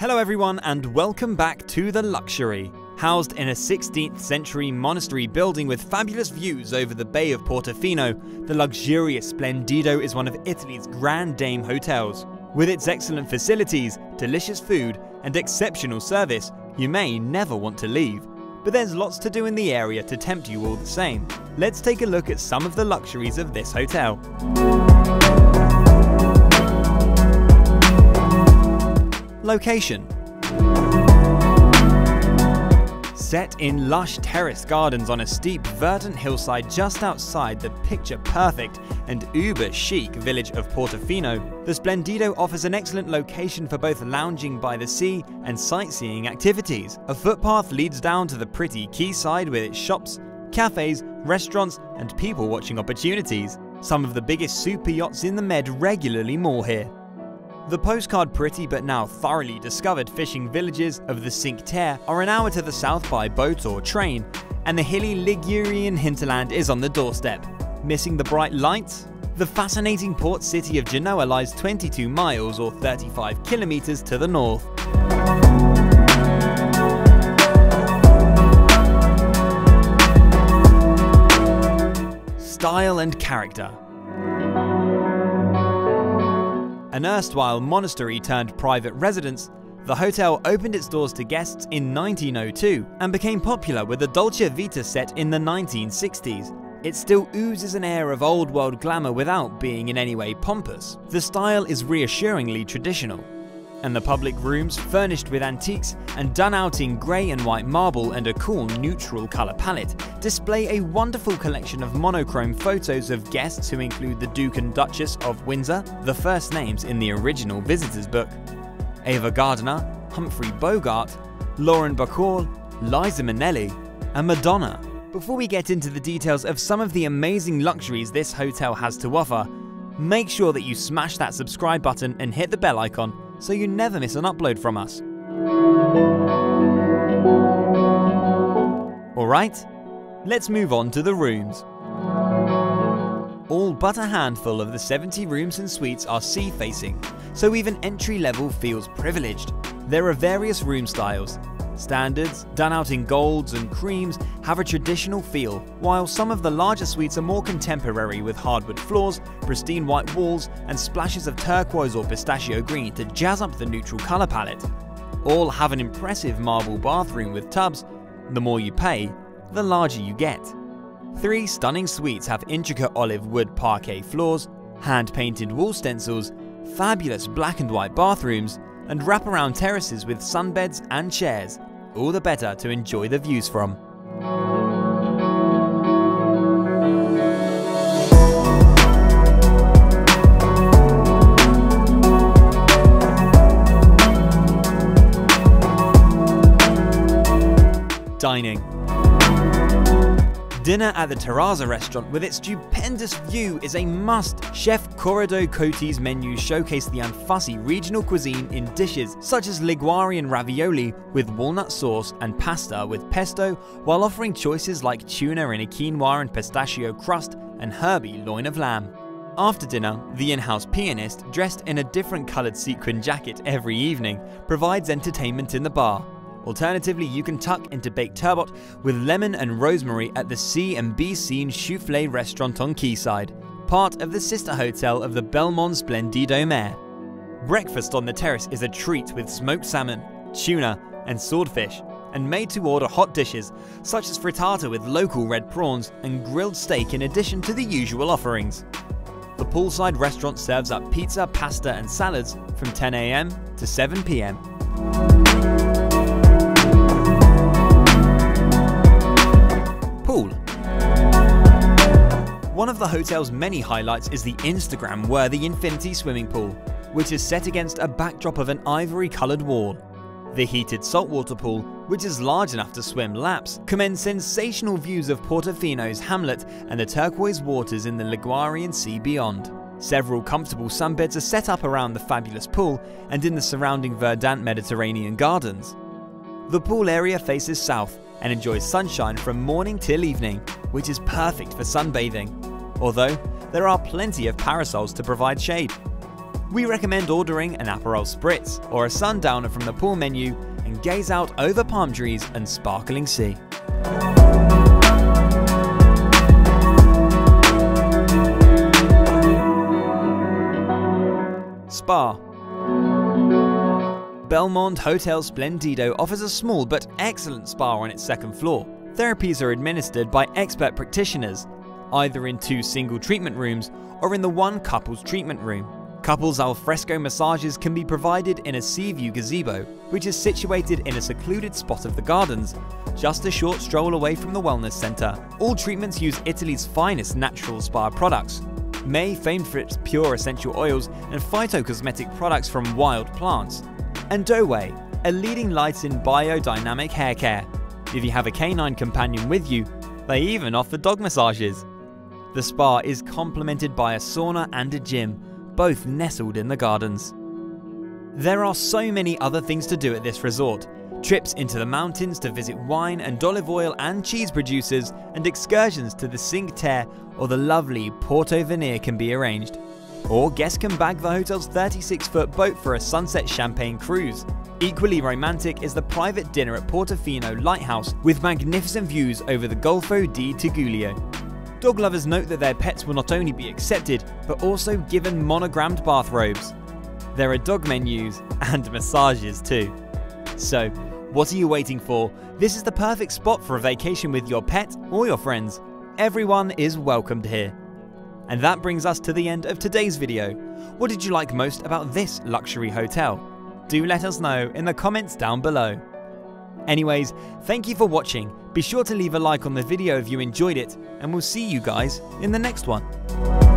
Hello everyone and welcome back to The Luxury. Housed in a 16th century monastery building with fabulous views over the Bay of Portofino, the luxurious Splendido is one of Italy's Grand Dame hotels. With its excellent facilities, delicious food and exceptional service, you may never want to leave. But there's lots to do in the area to tempt you all the same. Let's take a look at some of the luxuries of this hotel. Location. Set in lush terrace gardens on a steep, verdant hillside just outside the picture-perfect and uber-chic village of Portofino, the Splendido offers an excellent location for both lounging by the sea and sightseeing activities. A footpath leads down to the pretty quayside with its shops, cafes, restaurants and people-watching opportunities. Some of the biggest super yachts in the Med regularly moor here. The postcard pretty but now thoroughly discovered fishing villages of the Cinque Terre are an hour to the south by boat or train, and the hilly Ligurian hinterland is on the doorstep. Missing the bright lights? The fascinating port city of Genoa lies 22 miles or 35 kilometers to the north. Style and character. An erstwhile monastery turned private residence, the hotel opened its doors to guests in 1902 and became popular with the Dolce Vita set in the 1960s. It still oozes an air of old-world glamour without being in any way pompous. The style is reassuringly traditional, and the public rooms, furnished with antiques and done out in grey and white marble and a cool neutral colour palette, display a wonderful collection of monochrome photos of guests who include the Duke and Duchess of Windsor, the first names in the original visitors book, Ava Gardner, Humphrey Bogart, Lauren Bacall, Liza Minnelli and Madonna. Before we get into the details of some of the amazing luxuries this hotel has to offer, make sure that you smash that subscribe button and hit the bell icon so you never miss an upload from us. Alright, let's move on to the rooms. All but a handful of the 70 rooms and suites are sea-facing, so even entry level feels privileged. There are various room styles. Standards, done out in golds and creams, have a traditional feel, while some of the larger suites are more contemporary with hardwood floors, pristine white walls, and splashes of turquoise or pistachio green to jazz up the neutral colour palette. All have an impressive marble bathroom with tubs. The more you pay, the larger you get. Three stunning suites have intricate olive wood parquet floors, hand-painted wall stencils, fabulous black and white bathrooms, and wraparound terraces with sunbeds and chairs. All the better to enjoy the views from. Dining. Dinner at the Terrazza restaurant with its stupendous view is a must. Chef Corrado Coti's menus showcase the unfussy regional cuisine in dishes such as Ligurian ravioli with walnut sauce and pasta with pesto, while offering choices like tuna in a quinoa and pistachio crust and herby loin of lamb. After dinner, the in-house pianist, dressed in a different coloured sequin jacket every evening, provides entertainment in the bar. Alternatively, you can tuck into baked turbot with lemon and rosemary at the C&B Scene Souffle restaurant on Quayside, part of the sister hotel of the Belmond Splendido Mare. Breakfast on the terrace is a treat with smoked salmon, tuna and swordfish, and made-to-order hot dishes such as frittata with local red prawns and grilled steak in addition to the usual offerings. The poolside restaurant serves up pizza, pasta and salads from 10 AM to 7 PM. One of the hotel's many highlights is the Instagram-worthy infinity swimming pool, which is set against a backdrop of an ivory-coloured wall. The heated saltwater pool, which is large enough to swim laps, commands sensational views of Portofino's hamlet and the turquoise waters in the Ligurian Sea beyond. Several comfortable sunbeds are set up around the fabulous pool and in the surrounding verdant Mediterranean gardens. The pool area faces south and enjoys sunshine from morning till evening, which is perfect for sunbathing, although there are plenty of parasols to provide shade. we recommend ordering an Aperol Spritz or a sundowner from the pool menu and gaze out over palm trees and sparkling sea. Spa. Belmond Hotel Splendido offers a small but excellent spa on its second floor. Therapies are administered by expert practitioners, either in two single treatment rooms or in the one couple's treatment room. Couples alfresco massages can be provided in a sea view gazebo, which is situated in a secluded spot of the gardens, just a short stroll away from the wellness centre. All treatments use Italy's finest natural spa products, May famed for its pure essential oils and phytocosmetic products from wild plants, and Doe, a leading light in biodynamic hair care. If you have a canine companion with you, they even offer dog massages. The spa is complemented by a sauna and a gym, both nestled in the gardens. There are so many other things to do at this resort. Trips into the mountains to visit wine and olive oil and cheese producers, and excursions to the Cinque Terre or the lovely Porto Venere can be arranged. Or guests can bag the hotel's 36-foot boat for a sunset champagne cruise. Equally romantic is the private dinner at Portofino Lighthouse with magnificent views over the Golfo di Tigullio. Dog lovers note that their pets will not only be accepted, but also given monogrammed bathrobes. There are dog menus and massages too. So, what are you waiting for? This is the perfect spot for a vacation with your pet or your friends. Everyone is welcomed here. And that brings us to the end of today's video. What did you like most about this luxury hotel? Do let us know in the comments down below. Anyways, thank you for watching. Be sure to leave a like on the video if you enjoyed it, and we'll see you guys in the next one.